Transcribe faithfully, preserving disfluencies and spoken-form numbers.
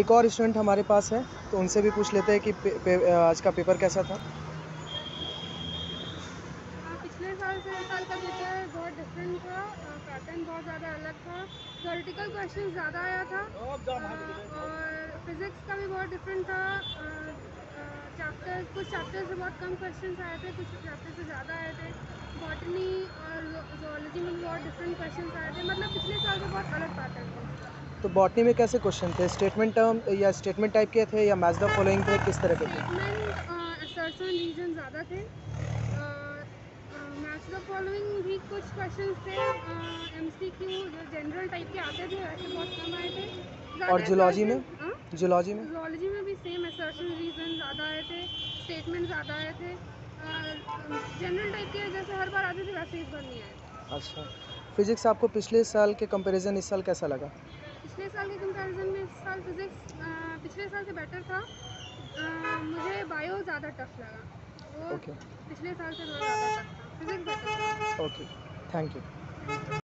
एक और स्टूडेंट हमारे पास है, तो उनसे भी पूछ लेते हैं कि पे, पे, आज का पेपर कैसा था। पिछले साल से इस साल का पेपर बहुत डिफरेंट था, पैटर्न बहुत ज़्यादा अलग था, थ्योरेटिकल क्वेश्चन ज़्यादा आया था और फिजिक्स का भी बहुत डिफरेंट था। चैप्टर्स कुछ चैप्टर्स से बहुत कम क्वेश्चंस आए थे, कुछ चैप्टर्स से ज़्यादा आए थे। बॉटनी और जोलॉजी में भी बहुत डिफरेंट क्वेश्चंस आए थे, मतलब पिछले साल से बहुत अलग पैटर्न था। तो बॉटनी में कैसे क्वेश्चन थे, स्टेटमेंट टर्म या स्टेटमेंट टाइप के थे या मैच द फॉलोइंग थे, किस तरह के थे? स्टेटमेंट असर्शन रीजन ज़्यादा थे, मैच द फॉलोइंग भी कुछ क्वेश्चन थे, एम सी क्यू जो जनरल टाइप के आते थे वैसे बहुत कम आए थे। और जोलॉजी में जोलॉजी में जोलॉजी में भी सेम असर्शन रीजन ज़्यादा आए थे, स्टेटमेंट ज़्यादा आए थे, जनरल टाइप के जैसे हर बार आते थे वैसे इस बार नहीं आए। अच्छा, फिजिक्स आपको पिछले साल के कंपैरिजन इस साल कैसा लगा? पिछले साल के कंपैरिजन में इस साल फिजिक्स पिछले साल से बेटर था। आ, मुझे बायो ज़्यादा टफ लगा, वो okay. पिछले साल से बहुत ज़्यादा टफ था, फिजिक्स बेटर था। Okay, thank you.